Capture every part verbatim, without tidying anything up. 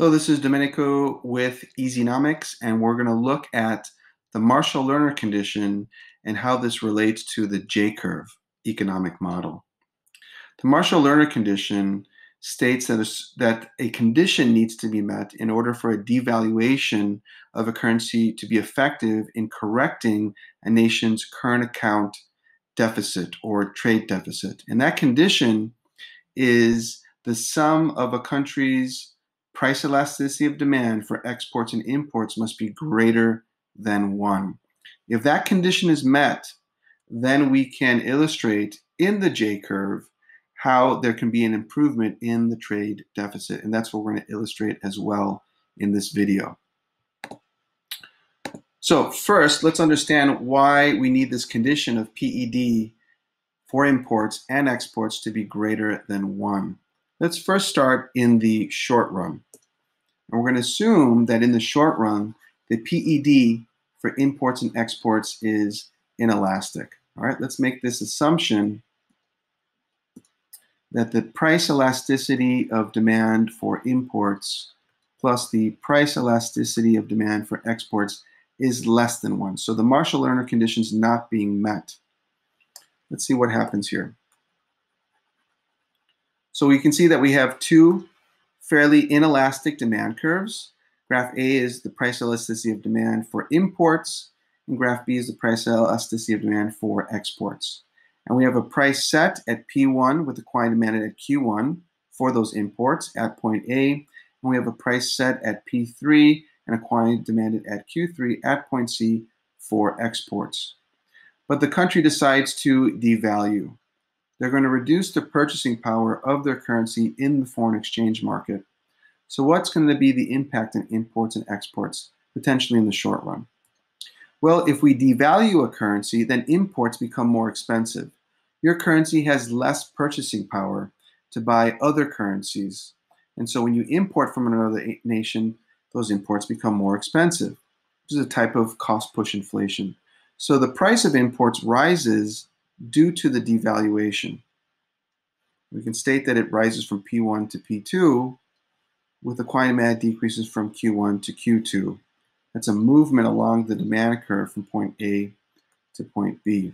Hello, this is Domenico with EZnomics, and we're going to look at the Marshall-Lerner condition and how this relates to the J-curve economic model. The Marshall-Lerner condition states that a, that a condition needs to be met in order for a devaluation of a currency to be effective in correcting a nation's current account deficit or trade deficit. And that condition is the sum of a country's price elasticity of demand for exports and imports must be greater than one. If that condition is met, then we can illustrate in the J-curve how there can be an improvement in the trade deficit. And that's what we're going to illustrate as well in this video. So first, let's understand why we need this condition of P E D for imports and exports to be greater than one. Let's first start in the short run. And we're going to assume that in the short run, the P E D for imports and exports is inelastic. All right, let's make this assumption that the price elasticity of demand for imports plus the price elasticity of demand for exports is less than one. So the Marshall-Lerner condition is not being met. Let's see what happens here. So we can see that we have two fairly inelastic demand curves. Graph A is the price elasticity of demand for imports, and graph B is the price elasticity of demand for exports. And we have a price set at P one with the quantity demanded at Q one for those imports at point A, and we have a price set at P three and a quantity demanded at Q three at point C for exports. But the country decides to devalue. They're going to reduce the purchasing power of their currency in the foreign exchange market. So what's going to be the impact on imports and exports, potentially in the short run? Well, if we devalue a currency, then imports become more expensive. Your currency has less purchasing power to buy other currencies. And so when you import from another nation, those imports become more expensive. This is a type of cost push inflation. So the price of imports rises due to the devaluation. We can state that it rises from P one to P two with the quantity demanded decreases from Q one to Q two. That's a movement along the demand curve from point A to point B.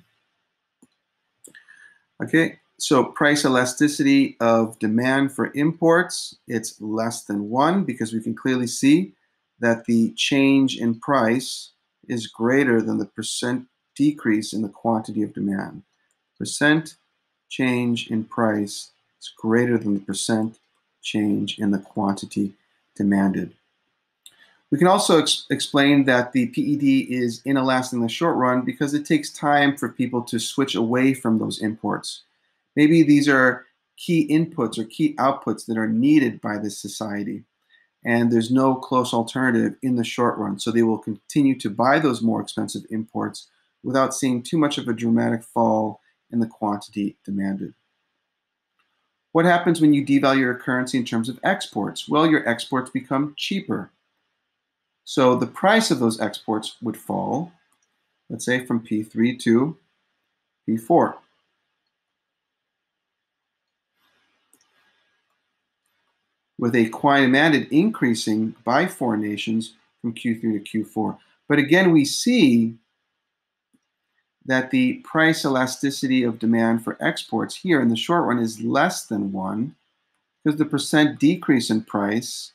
Okay, so price elasticity of demand for imports, it's less than one because we can clearly see that the change in price is greater than the percent decrease in the quantity of demand. Percent change in price is greater than the percent change in the quantity demanded. We can also ex explain that the P E D is inelastic in the short run because it takes time for people to switch away from those imports. Maybe these are key inputs or key outputs that are needed by this society, and there's no close alternative in the short run. So they will continue to buy those more expensive imports without seeing too much of a dramatic fall in the quantity demanded. What happens when you devalue your currency in terms of exports? Well, your exports become cheaper. So the price of those exports would fall, let's say from P three to P four. With a quantity demanded increasing by foreign nations from Q three to Q four. But again, we see that the price elasticity of demand for exports here in the short run is less than one because the percent decrease in price,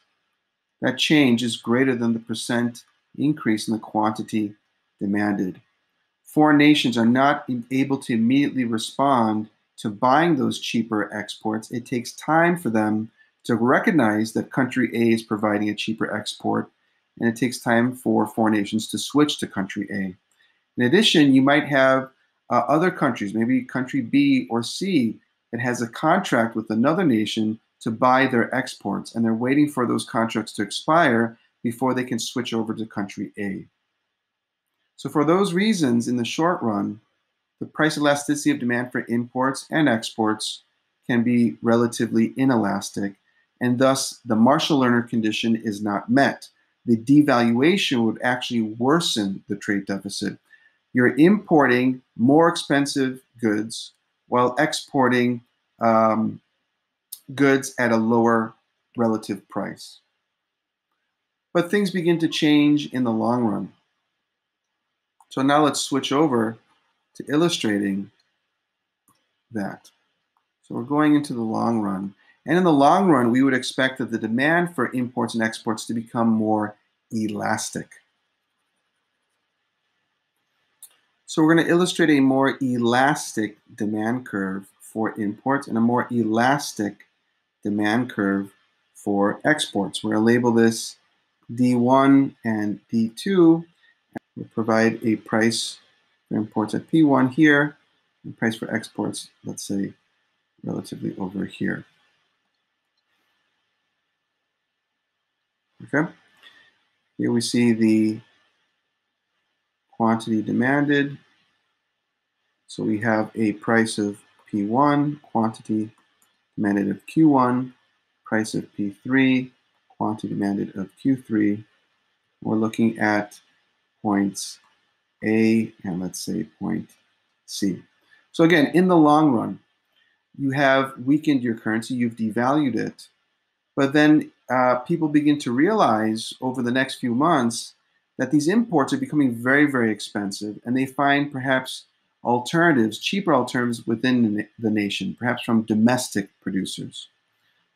that change is greater than the percent increase in the quantity demanded. Foreign nations are not able to immediately respond to buying those cheaper exports. It takes time for them to recognize that country A is providing a cheaper export, and it takes time for foreign nations to switch to country A. In addition, you might have uh, other countries, maybe country B or C, that has a contract with another nation to buy their exports, and they're waiting for those contracts to expire before they can switch over to country A. So for those reasons, in the short run, the price elasticity of demand for imports and exports can be relatively inelastic, and thus the Marshall-Lerner condition is not met. The devaluation would actually worsen the trade deficit. You're importing more expensive goods while exporting um, goods at a lower relative price. but things begin to change in the long run. So now let's switch over to illustrating that. So we're going into the long run. And in the long run, we would expect that the demand for imports and exports to become more elastic. So we're going to illustrate a more elastic demand curve for imports and a more elastic demand curve for exports. We're going to label this D one and D two. We'll provide a price for imports at P one here, and price for exports, let's say, relatively over here. Okay. Here we see the quantity demanded. So we have a price of P one, quantity demanded of Q one, price of P three, quantity demanded of Q three. We're looking at points A and let's say point C. So again, in the long run, you have weakened your currency, you've devalued it, but then uh, people begin to realize over the next few months that these imports are becoming very, very expensive, and they find perhaps alternatives, cheaper alternatives within the nation, perhaps from domestic producers.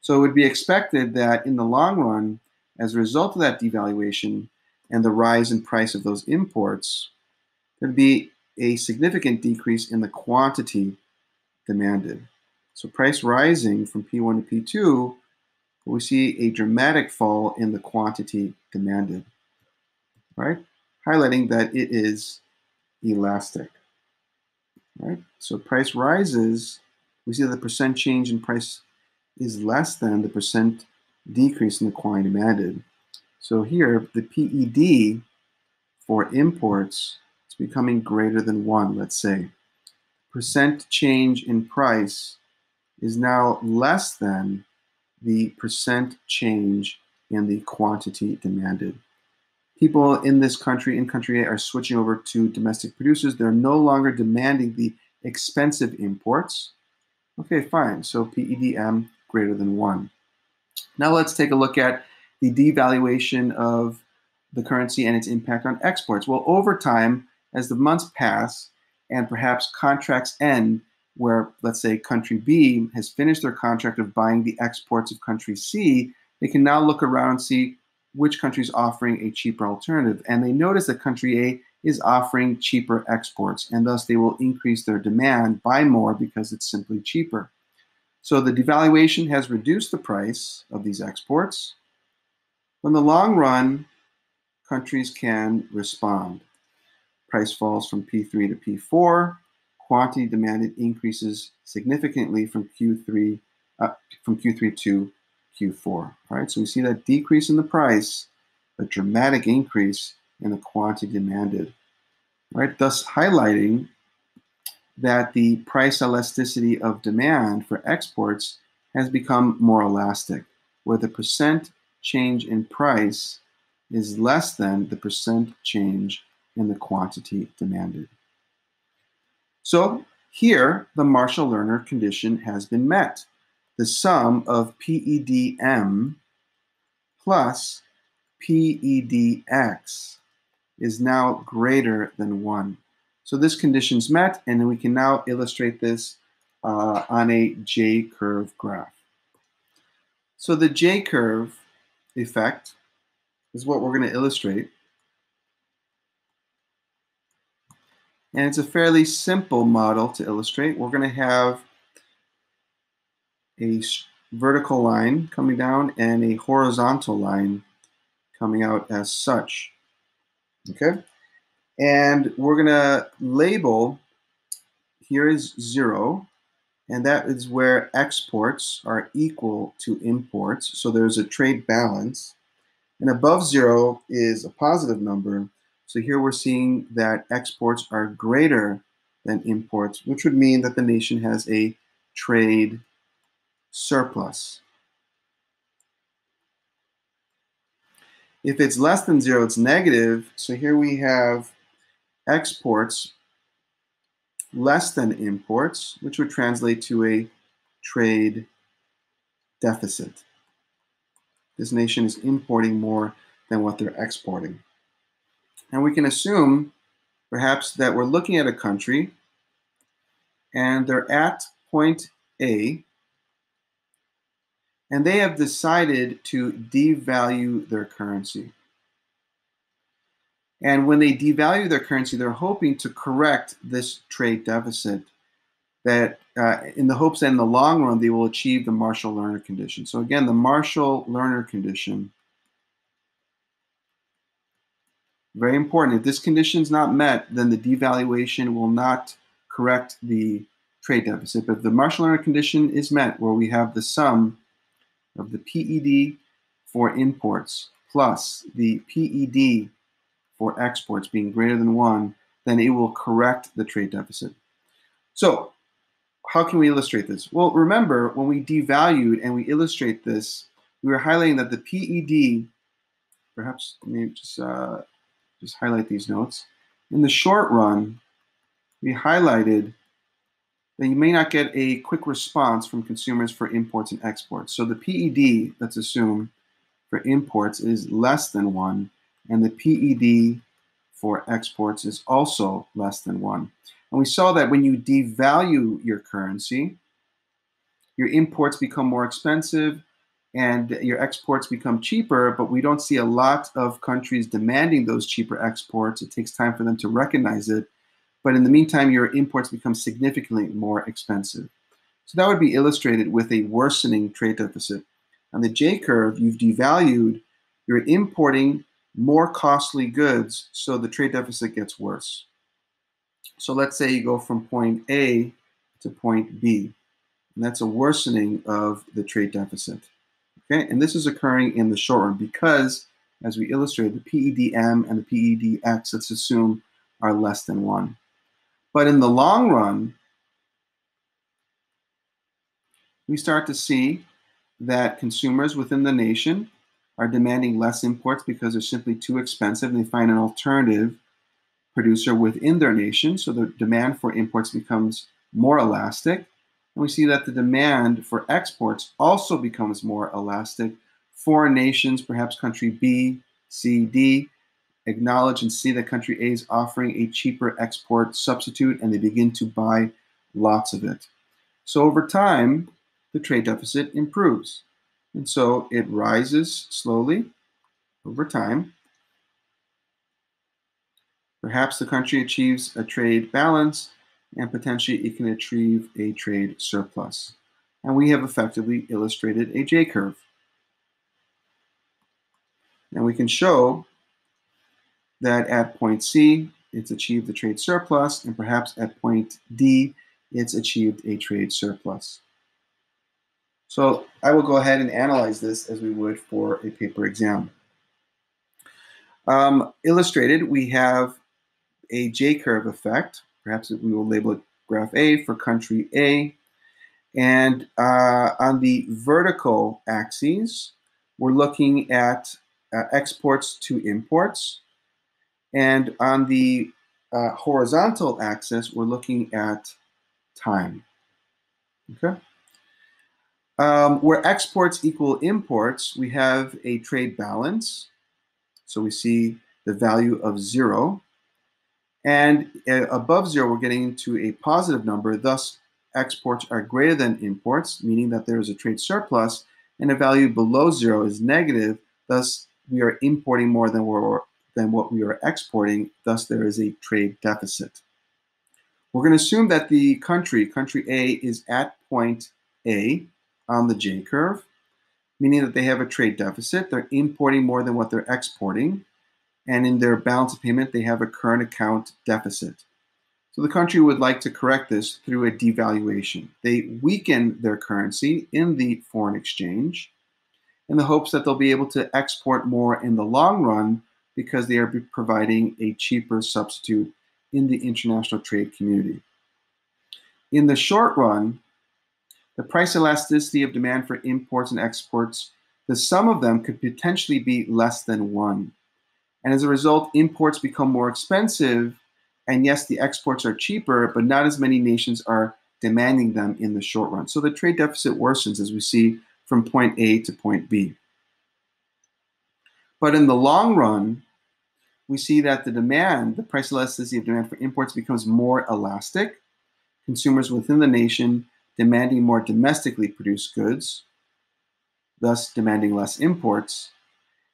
So it would be expected that in the long run, as a result of that devaluation and the rise in price of those imports, there'd be a significant decrease in the quantity demanded. So price rising from P one to P two, but we see a dramatic fall in the quantity demanded, right? Highlighting that it is elastic. Right? So price rises, we see that the percent change in price is less than the percent decrease in the quantity demanded. So here, the P E D for imports is becoming greater than one, let's say. Percent change in price is now less than the percent change in the quantity demanded. People in this country, in country A, are switching over to domestic producers. They're no longer demanding the expensive imports. Okay, fine. So P E D m greater than one. Now let's take a look at the devaluation of the currency and its impact on exports. Well, over time, as the months pass and perhaps contracts end, where, let's say, country B has finished their contract of buying the exports of country C, they can now look around and see which country is offering a cheaper alternative. And they notice that country A is offering cheaper exports, and thus they will increase their demand, buy more because it's simply cheaper. So the devaluation has reduced the price of these exports. In the long run, countries can respond. Price falls from P three to P four. Quantity demanded increases significantly from Q three uh, from Q three to Q four. All right, so we see that decrease in the price, a dramatic increase in the quantity demanded. All right, thus highlighting that the price elasticity of demand for exports has become more elastic, where the percent change in price is less than the percent change in the quantity demanded. So here, the Marshall-Lerner condition has been met. The sum of P E D m plus P E D x is now greater than one. So this condition's met, and then we can now illustrate this uh, on a J-curve graph. So the J-curve effect is what we're going to illustrate. And it's a fairly simple model to illustrate. We're going to have a vertical line coming down and a horizontal line coming out as such. Okay? And we're going to label, here is zero, and that is where exports are equal to imports. So there's a trade balance. And above zero is a positive number. So here we're seeing that exports are greater than imports, which would mean that the nation has a trade surplus. If it's less than zero, it's negative. So here we have exports less than imports, which would translate to a trade deficit. This nation is importing more than what they're exporting. And we can assume perhaps that we're looking at a country and they're at point A, and they have decided to devalue their currency. And when they devalue their currency, they're hoping to correct this trade deficit that uh, in the hopes that in the long run, they will achieve the Marshall-Lerner condition. So again, the Marshall-Lerner condition, very important. If this condition is not met, then the devaluation will not correct the trade deficit. But if the Marshall-Lerner condition is met, where we have the sum of the P E D for imports plus the P E D for exports being greater than one, then it will correct the trade deficit. So how can we illustrate this? Well, remember when we devalued and we illustrate this, we were highlighting that the P E D, perhaps let me just, uh, just highlight these notes. In the short run, we highlighted that you may not get a quick response from consumers for imports and exports. So the P E D, let's assume, for imports is less than one, and the P E D for exports is also less than one. And we saw that when you devalue your currency, your imports become more expensive and your exports become cheaper, but we don't see a lot of countries demanding those cheaper exports. It takes time for them to recognize it. But in the meantime, your imports become significantly more expensive. So that would be illustrated with a worsening trade deficit. On the J-curve, you've devalued, you're importing more costly goods, so the trade deficit gets worse. So let's say you go from point A to point B, and that's a worsening of the trade deficit. Okay, and this is occurring in the short run because, as we illustrated, the P E D m and the P E D x, let's assume, are less than one. But in the long run, we start to see that consumers within the nation are demanding less imports because they're simply too expensive, and they find an alternative producer within their nation. So the demand for imports becomes more elastic. And we see that the demand for exports also becomes more elastic. Foreign nations, perhaps country B, C, D, acknowledge and see that country A is offering a cheaper export substitute, and they begin to buy lots of it. So over time, the trade deficit improves. And so it rises slowly over time. Perhaps the country achieves a trade balance, and potentially it can achieve a trade surplus. And we have effectively illustrated a J-curve. And we can show that at point C, it's achieved the trade surplus, and perhaps at point D, it's achieved a trade surplus. So I will go ahead and analyze this as we would for a paper exam. Um, illustrated, we have a J-curve effect. Perhaps we will label it graph A for country A. And uh, on the vertical axes, we're looking at uh, exports to imports. And on the uh, horizontal axis, we're looking at time, okay? Um, where exports equal imports, we have a trade balance. So we see the value of zero. And uh, above zero, we're getting into a positive number. Thus, exports are greater than imports, meaning that there is a trade surplus, and a value below zero is negative. Thus, we are importing more than we're than what we are exporting, thus there is a trade deficit. We're going to assume that the country, country A, is at point A on the J-curve, meaning that they have a trade deficit. They're importing more than what they're exporting, and in their balance of payment, they have a current account deficit. So the country would like to correct this through a devaluation. They weaken their currency in the foreign exchange in the hopes that they'll be able to export more in the long run, because they are providing a cheaper substitute in the international trade community. In the short run, the price elasticity of demand for imports and exports, the sum of them could potentially be less than one. And as a result, imports become more expensive, and yes, the exports are cheaper, but not as many nations are demanding them in the short run. So the trade deficit worsens, as we see from point A to point B. But in the long run, we see that the demand, the price elasticity of demand for imports becomes more elastic. Consumers within the nation demanding more domestically produced goods, thus demanding less imports,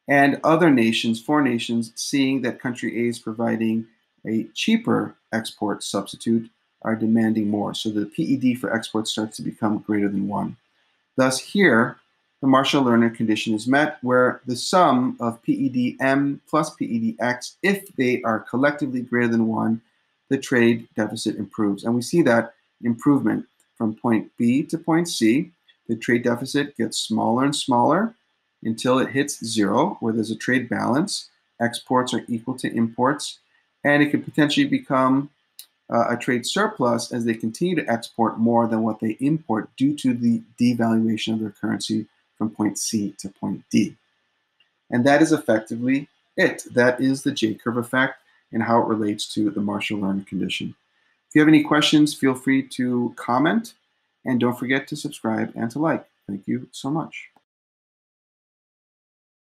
and other nations, foreign nations, seeing that country A is providing a cheaper export substitute, are demanding more. So the P E D for export starts to become greater than one. Thus here, the Marshall-Lerner condition is met, where the sum of PEDm plus PEDx, if they are collectively greater than one, the trade deficit improves. And we see that improvement from point B to point C. The trade deficit gets smaller and smaller until it hits zero, where there's a trade balance. Exports are equal to imports, and it could potentially become uh, a trade surplus as they continue to export more than what they import due to the devaluation of their currency from point C to point D. And that is effectively it. That is the J-curve effect and how it relates to the Marshall-Lerner condition. If you have any questions, feel free to comment, and don't forget to subscribe and to like. Thank you so much.